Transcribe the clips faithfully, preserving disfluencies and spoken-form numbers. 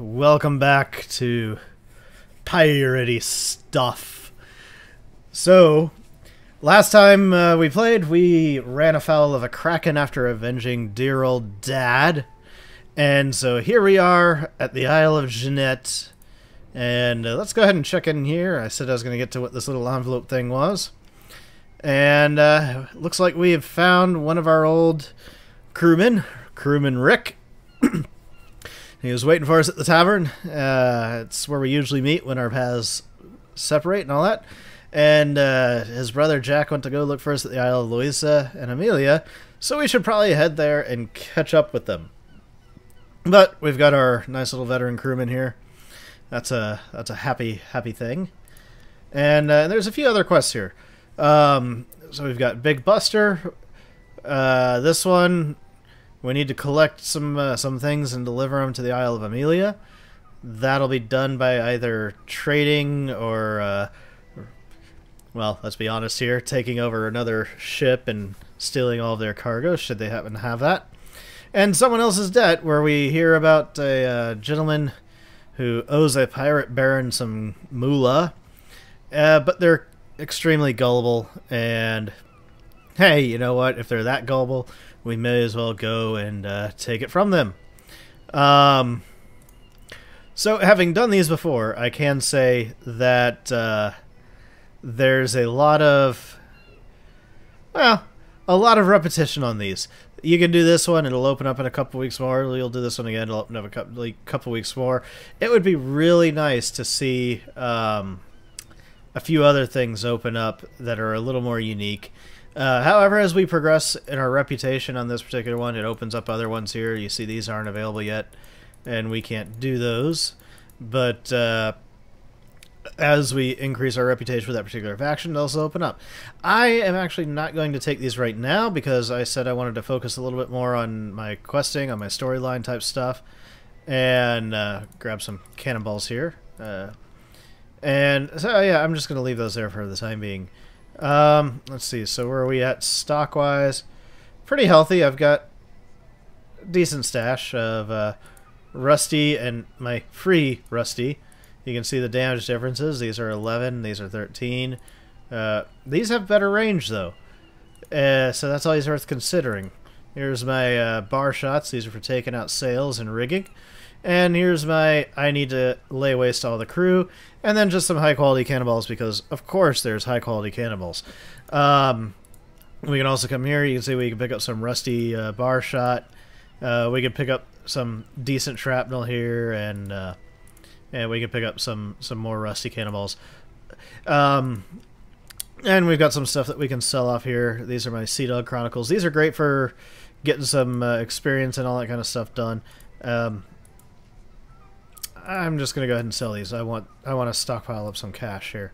Welcome back to Piratey Stuff. So, last time uh, we played, we ran afoul of a Kraken after avenging dear old Dad. And so here we are at the Isle of Jeanette. And uh, let's go ahead and check in here. I said I was going to get to what this little envelope thing was. And uh, looks like we have found one of our old crewmen, Crewman Rick. He was waiting for us at the tavern. Uh, it's where we usually meet when our paths separate and all that. And uh, his brother Jack went to go look for us at the Isle of Louisa and Amelia, so we should probably head there and catch up with them. But we've got our nice little veteran crewman here. That's a that's a happy happy thing. And uh, there's a few other quests here. Um, so we've got Big Buster. Uh, this one. We need to collect some uh, some things and deliver them to the Isle of Amelia. That'll be done by either trading or, uh, or, well, let's be honest here, taking over another ship and stealing all of their cargo, should they happen to have that. And someone else's debt, where we hear about a uh, gentleman who owes a pirate baron some moolah, uh, but they're extremely gullible, and hey, you know what, if they're that gullible, we may as well go and uh, take it from them. Um, so, having done these before, I can say that uh, there's a lot of, well, a lot of repetition on these. You can do this one, it'll open up in a couple weeks more. You'll do this one again, it'll open up a couple weeks more. It would be really nice to see um, a few other things open up that are a little more unique. Uh, however, as we progress in our reputation on this particular one, it opens up other ones here. You see these aren't available yet, and we can't do those. But uh, as we increase our reputation with that particular faction, they'll also open up. I am actually not going to take these right now because I said I wanted to focus a little bit more on my questing, on my storyline type stuff. And uh, grab some cannonballs here. Uh, and so, yeah, I'm just going to leave those there for the time being. Um, let's see, so where are we at stock-wise? Pretty healthy. I've got a decent stash of uh, Rusty and my free Rusty. You can see the damage differences. These are eleven, these are thirteen. Uh, these have better range, though. Uh, so that's always worth considering. Here's my uh, bar shots. These are for taking out sails and rigging. And here's my, I need to lay waste all the crew, and then just some high-quality cannonballs, because, of course, there's high-quality cannonballs. Um, we can also come here, you can see we can pick up some rusty uh, bar shot, uh, we can pick up some decent shrapnel here, and uh, and we can pick up some, some more rusty cannonballs. Um, and we've got some stuff that we can sell off here. These are my Sea Dog Chronicles. These are great for getting some uh, experience and all that kind of stuff done. Um... I'm just gonna go ahead and sell these. I want I want to stockpile up some cash here.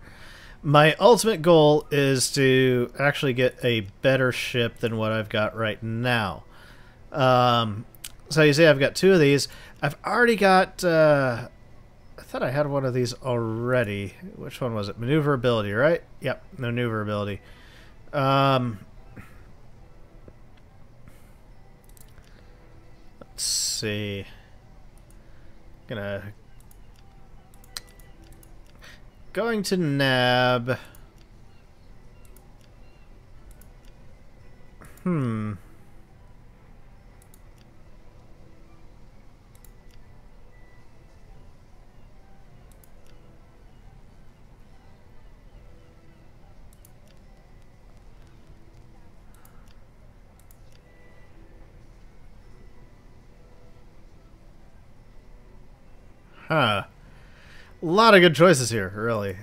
My ultimate goal is to actually get a better ship than what I've got right now. Um, so you see, I've got two of these. I've already got. Uh, I thought I had one of these already. Which one was it? Maneuverability, right? Yep, maneuverability. Um, let's see. Gonna. Going to nab. Hmm. Huh. A lot of good choices here, really.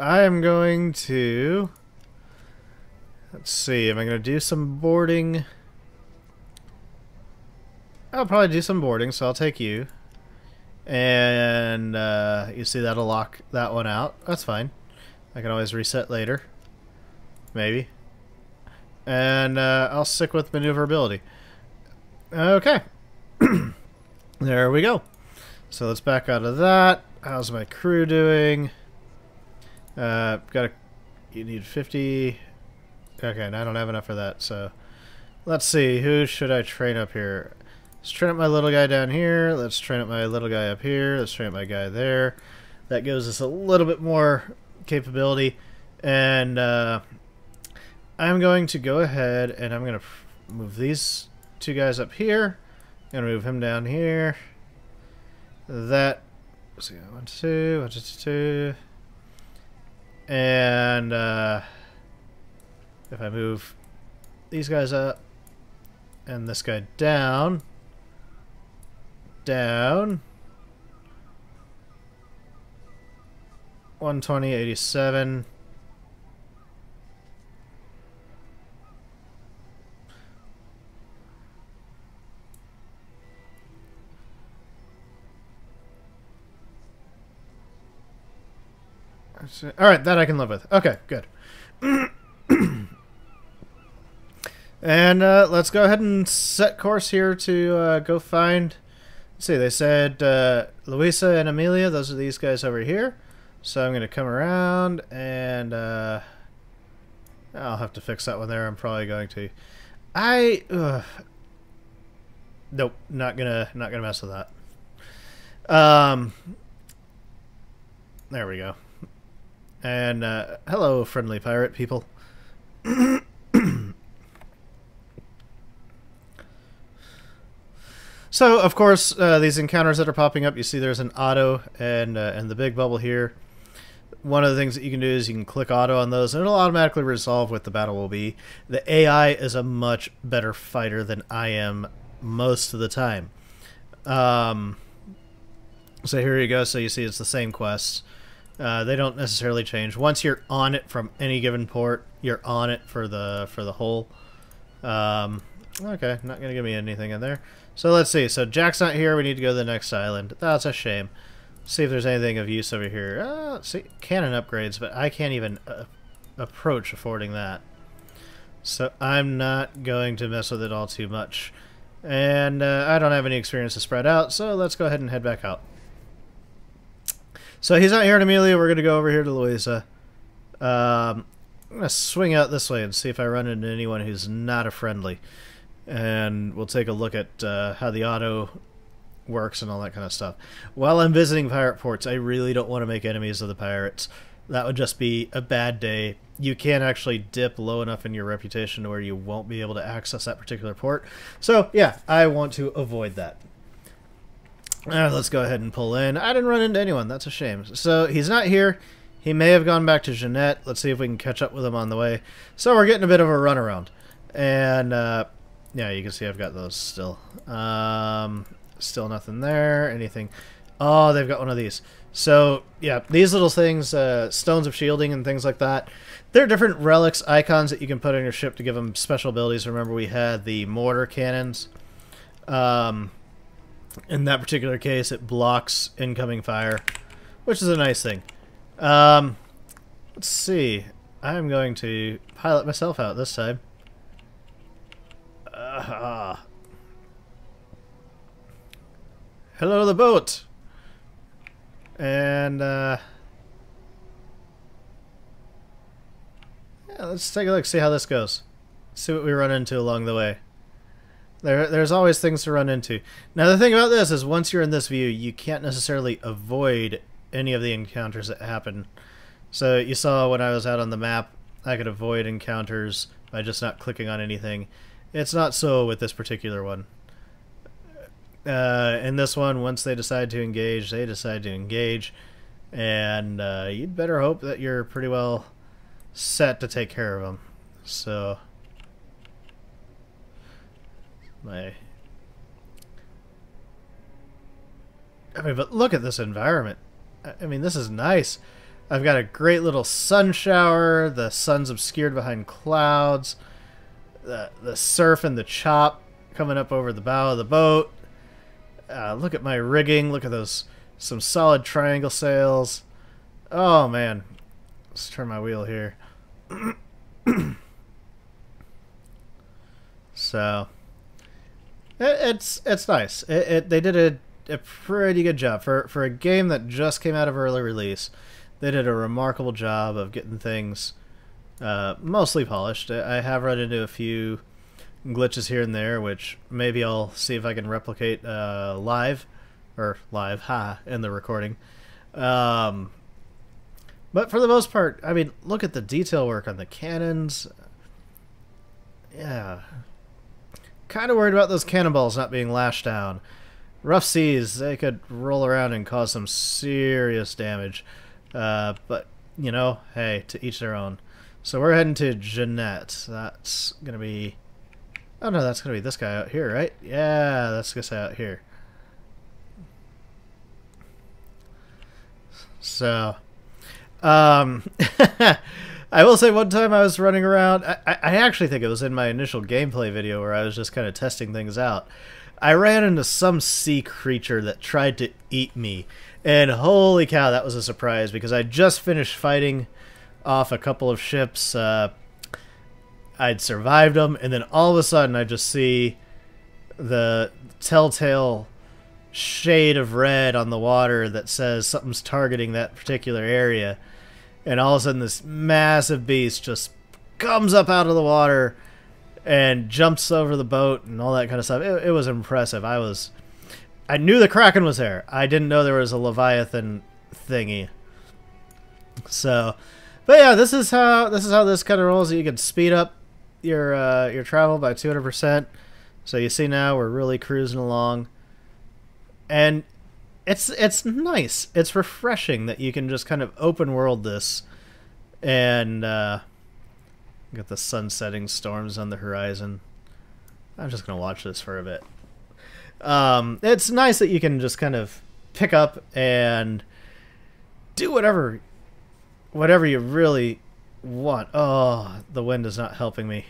I am going to... Let's see, am I going to do some boarding? I'll probably do some boarding, so I'll take you. And uh, you see that'll lock that one out. That's fine. I can always reset later. Maybe. And uh, I'll stick with maneuverability. Okay. There we go. So let's back out of that. How's my crew doing? Uh, got a, you need fifty. Okay, and I don't have enough for that, so let's see, who should I train up here? Let's train up my little guy down here. Let's train up my little guy up here. Let's train up my guy there. That gives us a little bit more capability. And uh, I'm going to go ahead and I'm going to move these two guys up here. I'm going to move him down here. That. Let's see. One, two, one, two, two. And uh, if I move these guys up and this guy down, down, one twenty, eighty-seven, alright, that I can live with. Okay, good. And uh, let's go ahead and set course here to uh, go find... Let's see, they said uh, Louisa and Amelia. Those are these guys over here. So I'm going to come around and... Uh, I'll have to fix that one there. I'm probably going to... I... Ugh. Nope, not gonna, not gonna mess with that. Um, there we go. And uh, hello, friendly pirate people. So, of course, uh, these encounters that are popping up, you see there's an auto and, uh, and the big bubble here. One of the things that you can do is you can click auto on those, and it'll automatically resolve what the battle will be. The A I is a much better fighter than I am most of the time. Um, so here you go. So you see it's the same quest. Uh, they don't necessarily change. Once you're on it from any given port, you're on it for the for the whole. Um, okay, not going to give me anything in there. So let's see. So Jack's not here. We need to go to the next island. That's a shame. Let's see if there's anything of use over here. Uh, let's see, cannon upgrades, but I can't even uh, approach affording that. So I'm not going to mess with it all too much. And uh, I don't have any experience to spread out, so let's go ahead and head back out. So he's not here in Amelia. We're going to go over here to Louisa. Um, I'm going to swing out this way and see if I run into anyone who's not a friendly. And we'll take a look at uh, how the auto works and all that kind of stuff. While I'm visiting pirate ports, I really don't want to make enemies of the pirates. That would just be a bad day. You can't actually dip low enough in your reputation to where you won't be able to access that particular port. So, yeah, I want to avoid that. Alright, let's go ahead and pull in. I didn't run into anyone. That's a shame. So, he's not here. He may have gone back to Jeanette. Let's see if we can catch up with him on the way. So, we're getting a bit of a runaround. And, uh, yeah, you can see I've got those still. Um, still nothing there. Anything. Oh, they've got one of these. So, yeah, these little things, uh, stones of shielding and things like that. They're different relics, icons that you can put on your ship to give them special abilities. Remember, we had the mortar cannons. Um... In that particular case, it blocks incoming fire, which is a nice thing. Um, let's see. I'm going to pilot myself out this time. Uh-huh. Hello, the boat! And, uh... yeah, let's take a look, see how this goes. See what we run into along the way. There, there's always things to run into. Now, the thing about this is once you're in this view, you can't necessarily avoid any of the encounters that happen. So you saw when I was out on the map, I could avoid encounters by just not clicking on anything. It's not so with this particular one. Uh, in this one, once they decide to engage, they decide to engage. And uh, you'd better hope that you're pretty well set to take care of them. So... My... I mean, but look at this environment. I mean, this is nice. I've got a great little sun shower. The sun's obscured behind clouds. The, the surf and the chop coming up over the bow of the boat. Uh, look at my rigging. Look at those, some solid triangle sails. Oh, man. Let's turn my wheel here. So... It's it's nice. It, it, they did a, a pretty good job. For, for a game that just came out of early release, they did a remarkable job of getting things uh, mostly polished. I have run into a few glitches here and there, which maybe I'll see if I can replicate uh, live, or live, ha, in the recording. Um, but for the most part, I mean, look at the detail work on the cannons. Yeah. Kind of worried about those cannonballs not being lashed down. Rough seas, they could roll around and cause some serious damage. Uh, but, you know, hey, to each their own. So we're heading to Jeanette. That's going to be... Oh no, that's going to be this guy out here, right? Yeah, that's this guy out here. So, um, I will say one time I was running around, I, I actually think it was in my initial gameplay video where I was just kind of testing things out. I ran into some sea creature that tried to eat me, and holy cow, that was a surprise, because I just finished fighting off a couple of ships, uh, I'd survived them, and then all of a sudden I just see the telltale shade of red on the water that says something's targeting that particular area, and all of a sudden this massive beast just comes up out of the water and jumps over the boat and all that kind of stuff. It, it was impressive. I was... I knew the Kraken was there. I didn't know there was a Leviathan thingy. So... But yeah, this is how this is how this kind of rolls. You can speed up your uh, your travel by two hundred percent. So you see now we're really cruising along. And it's it's nice. It's refreshing that you can just kind of open world this. And uh, got the sun setting, storms on the horizon. I'm just going to watch this for a bit. Um, it's nice that you can just kind of pick up and do whatever, whatever you really want. Oh, the wind is not helping me.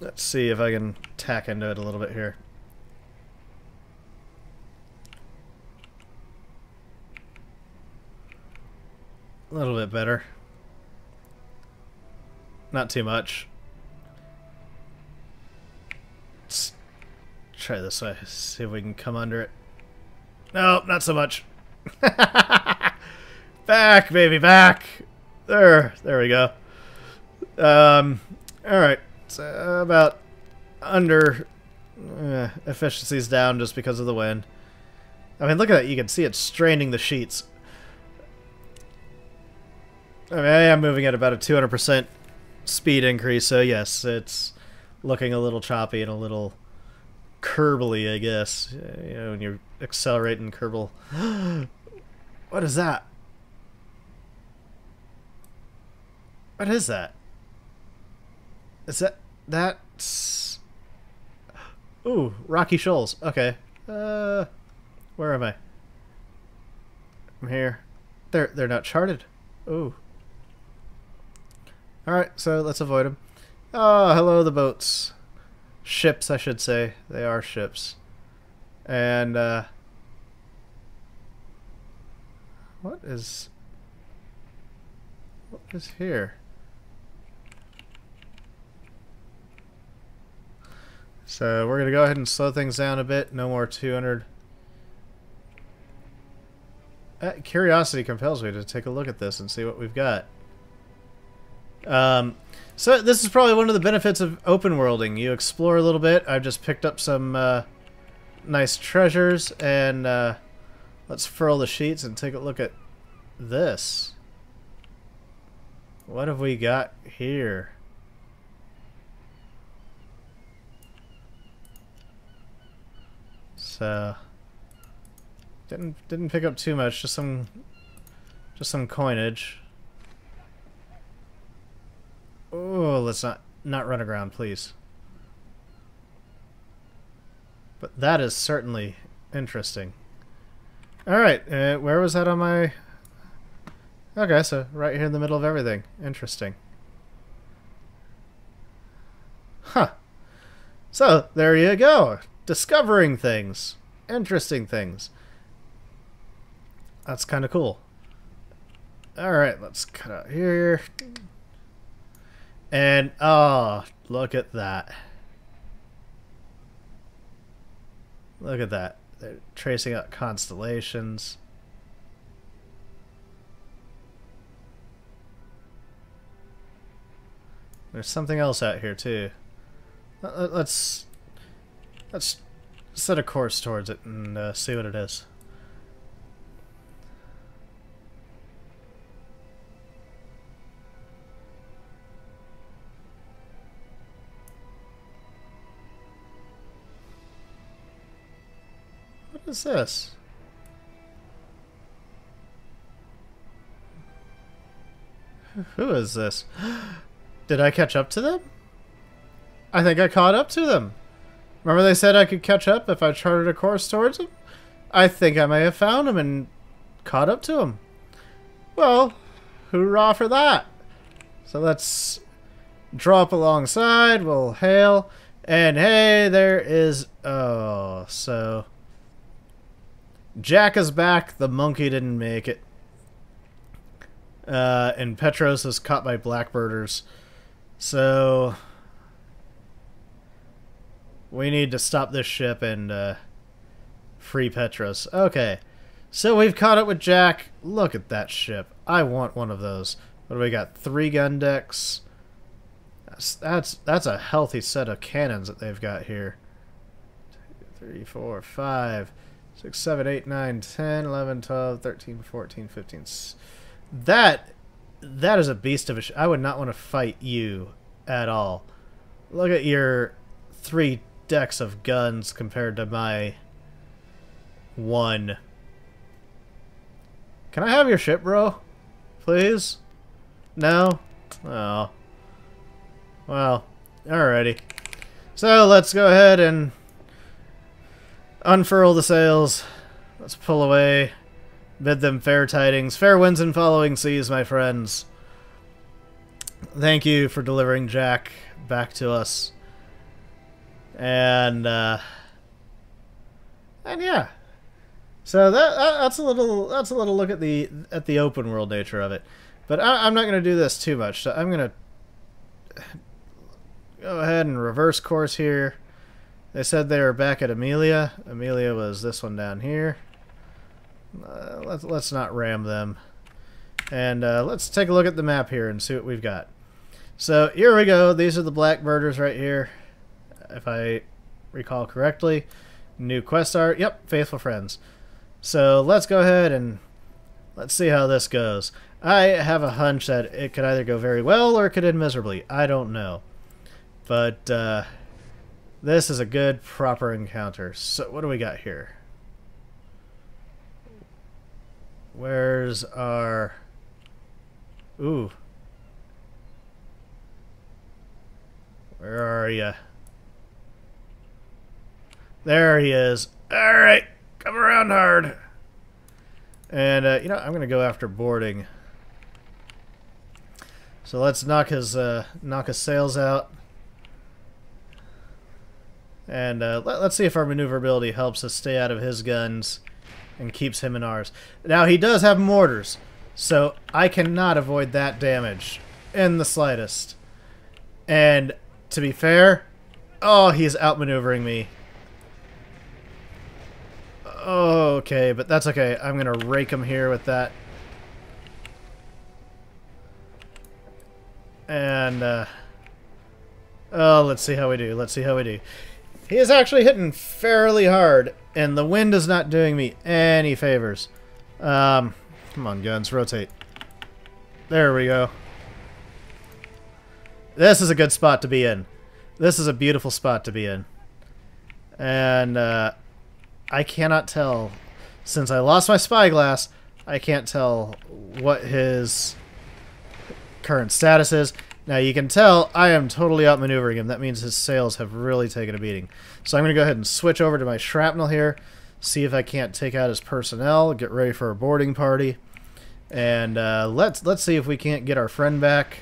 Let's see if I can tack into it a little bit here. A little bit better. Not too much. Let's try this way. See if we can come under it. No, not so much. Back, baby, back. There, there we go. Um, all right, so about under eh, efficiency's down just because of the wind. I mean, look at that. You can see it straining the sheets. I mean, I am moving at about a two hundred percent speed increase, so yes, it's looking a little choppy and a little Kerbally, I guess. You know, when you're accelerating Kerbal. What is that? What is that? Is that... That's... Ooh, Rocky Shoals. Okay. Uh, where am I? I'm here. They're, they're not charted. Ooh. Alright, so let's avoid them. Oh, hello the boats. Ships, I should say. They are ships. And, uh... What is... What is here? So, we're gonna go ahead and slow things down a bit. No more two hundred... Uh, curiosity compels me to take a look at this and see what we've got. Um... So this is probably one of the benefits of open worlding. You explore a little bit. I've just picked up some uh, nice treasures, and uh, let's furl the sheets and take a look at this. What have we got here? So didn't didn't pick up too much. Just some just some coinage. Oh, let's not not run aground, please. But that is certainly interesting. All right, uh, where was that on my? Okay, so right here in the middle of everything. Interesting. Huh. So there you go, discovering things, interesting things. That's kind of cool. All right, let's cut out here. And, oh, look at that. Look at that. They're tracing out constellations. There's something else out here too. Let's let's set a course towards it and uh, see what it is. What is this? Who is this? Did I catch up to them? I think I caught up to them. Remember they said I could catch up if I charted a course towards them? I think I may have found them and caught up to them. Well, hoorah for that. So let's drop alongside, we'll hail, and hey, there is... Oh, so... Jack is back, the monkey didn't make it. Uh, and Petros is caught by Blackbirders. So... we need to stop this ship and uh, free Petros. Okay. So we've caught up with Jack. Look at that ship. I want one of those. What do we got? Three gun decks. That's, that's, that's a healthy set of cannons that they've got here. two, three, four, five, six, seven, eight, nine, ten, eleven, twelve, thirteen, fourteen, fifteen... That, that is a beast of a sh- I would not want to fight you at all. Look at your three decks of guns compared to my one. Can I have your ship, bro? Please? No? Oh. Well, alrighty. So let's go ahead and unfurl the sails. Let's pull away. Bid them fair tidings. Fair winds and following seas, my friends. Thank you for delivering Jack back to us. And, uh... And, yeah. So that, that that's a little that's a little look at the at the open world nature of it. But I, I'm not going to do this too much. So I'm going to go ahead and reverse course here. They said they were back at Amelia. Amelia was this one down here. Uh, let's, let's not ram them. And uh, let's take a look at the map here and see what we've got. So here we go. These are the Blackbirders right here. If I recall correctly. New quest art. Yep, Faithful Friends. So let's go ahead and let's see how this goes. I have a hunch that it could either go very well or it could end miserably. I don't know. But uh, this is a good, proper encounter. So what do we got here? Where's our... Ooh. Where are ya? There he is. Alright, come around hard. And, uh, you know, I'm going to go after boarding. So let's knock his, uh, knock his sails out. And uh, let, let's see if our maneuverability helps us stay out of his guns. And keeps him in ours. Now he does have mortars, so I cannot avoid that damage in the slightest. And to be fair, oh, he's outmaneuvering me. Okay, but that's okay. I'm gonna rake him here with that. And uh, oh, let's see how we do. Let's see how we do. He is actually hitting fairly hard, and the wind is not doing me any favors. Um, come on, guns, rotate. There we go. This is a good spot to be in. This is a beautiful spot to be in. And uh, I cannot tell, since I lost my spyglass, I can't tell what his current status is. Now you can tell I am totally outmaneuvering him. That means his sails have really taken a beating. So I'm going to go ahead and switch over to my shrapnel here. See if I can't take out his personnel. Get ready for a boarding party. And uh, let's let's see if we can't get our friend back.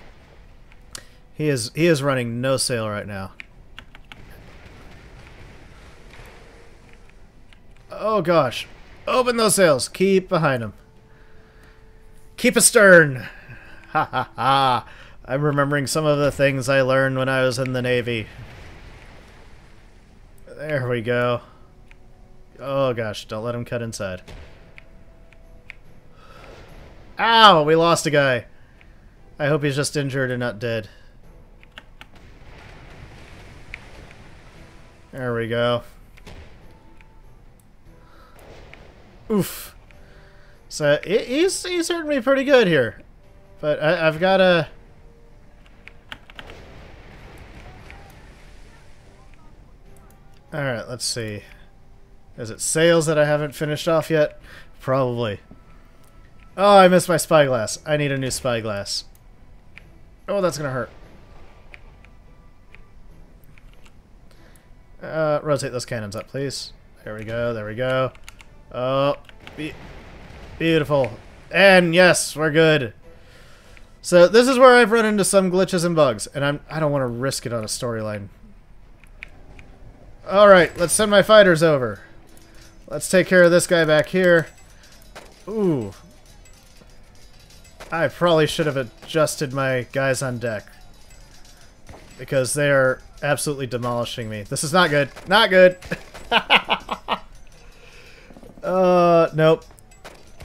He is, he is running no sail right now. Oh gosh. Open those sails. Keep behind him. Keep astern. Ha ha ha. I'm remembering some of the things I learned when I was in the Navy. There we go. Oh gosh, don't let him cut inside. Ow, we lost a guy. I hope he's just injured and not dead. There we go. Oof. So it, he's he's hurting me pretty good here, but I, I've got to. All right, let's see. Is it sails that I haven't finished off yet? Probably. Oh, I missed my spyglass. I need a new spyglass. Oh, that's gonna hurt. Uh, rotate those cannons up, please. There we go. There we go. Oh, be beautiful. And yes, we're good. So this is where I've run into some glitches and bugs, and I'm I don't want to risk it on a storyline. All right, let's send my fighters over. Let's take care of this guy back here. Ooh. I probably should have adjusted my guys on deck, because they are absolutely demolishing me. This is not good. Not good. uh, nope.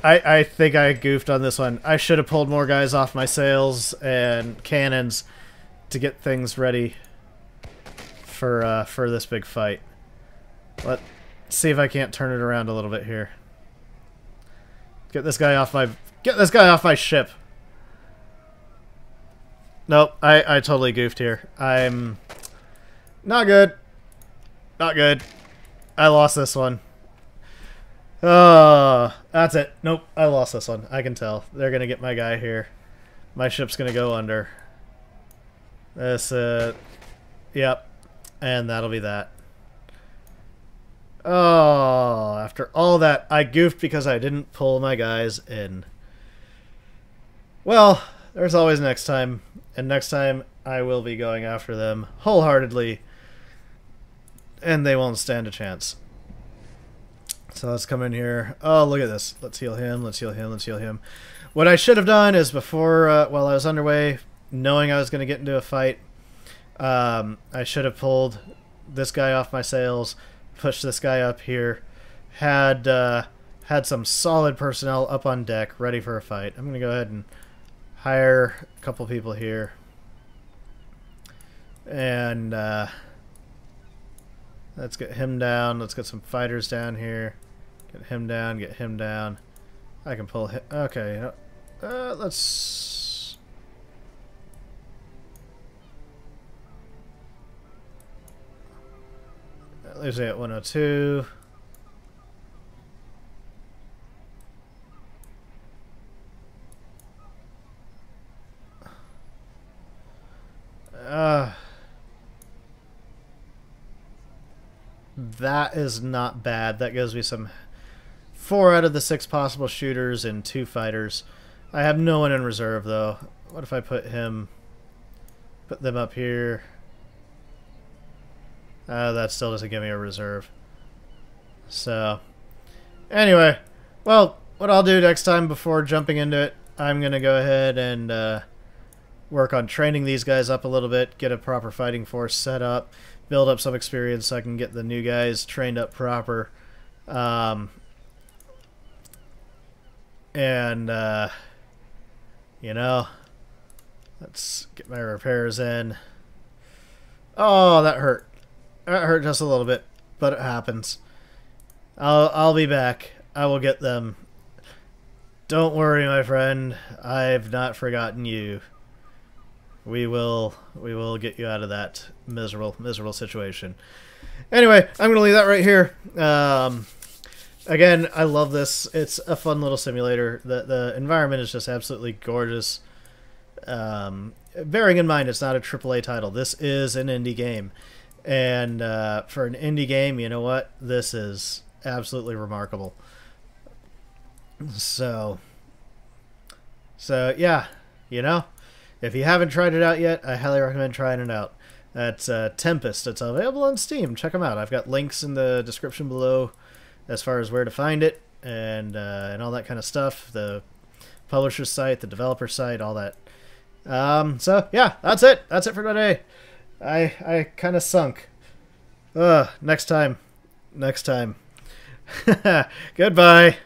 I, I think I goofed on this one. I should have pulled more guys off my sails and cannons to get things ready for, uh, for this big fight. Let's see if I can't turn it around a little bit here. Get this guy off my... Get this guy off my ship. Nope, I, I totally goofed here. I'm not good. Not good. I lost this one. Uh, that's it. Nope, I lost this one. I can tell. They're going to get my guy here. My ship's going to go under. This, uh... Yep. And that'll be that. Oh, after all that, I goofed because I didn't pull my guys in. Well, there's always next time, and next time I will be going after them wholeheartedly, and they won't stand a chance. So let's come in here. Oh, look at this. Let's heal him, let's heal him, let's heal him. What I should have done is before, uh, while I was underway, knowing I was going to get into a fight, um, I should have pulled this guy off my sails, pushed this guy up here, had uh, had some solid personnel up on deck ready for a fight. I'm gonna go ahead and hire a couple people here, and uh, let's get him down. Let's get some fighters down here. Get him down. Get him down. I can pull him. Okay. Uh, let's. That leaves me at one oh two. Uh, that is not bad. That gives me some four out of the six possible shooters and two fighters. I have no one in reserve though. What if I put him, put them up here? Uh, that still doesn't give me a reserve. So, anyway, well, what I'll do next time before jumping into it, I'm going to go ahead and uh, work on training these guys up a little bit, get a proper fighting force set up, build up some experience so I can get the new guys trained up proper. Um, and, uh, you know, let's get my repairs in. Oh, that hurt. That hurt just a little bit, but it happens. I'll, I'll be back. I will get them. Don't worry, my friend. I've not forgotten you. We will we will get you out of that miserable, miserable situation. Anyway, I'm going to leave that right here. Um, again, I love this. It's a fun little simulator. The, the environment is just absolutely gorgeous. Um, bearing in mind, it's not a triple A title. This is an indie game. And uh, for an indie game, you know what? This is absolutely remarkable. So, so yeah, you know, if you haven't tried it out yet, I highly recommend trying it out. That's uh, Tempest. It's available on Steam. Check them out. I've got links in the description below as far as where to find it and uh, and all that kind of stuff. The publisher's site, the developer's site, all that. Um, so yeah, that's it. That's it for today. I, I kind of sunk. Ugh, next time. Next time. Goodbye.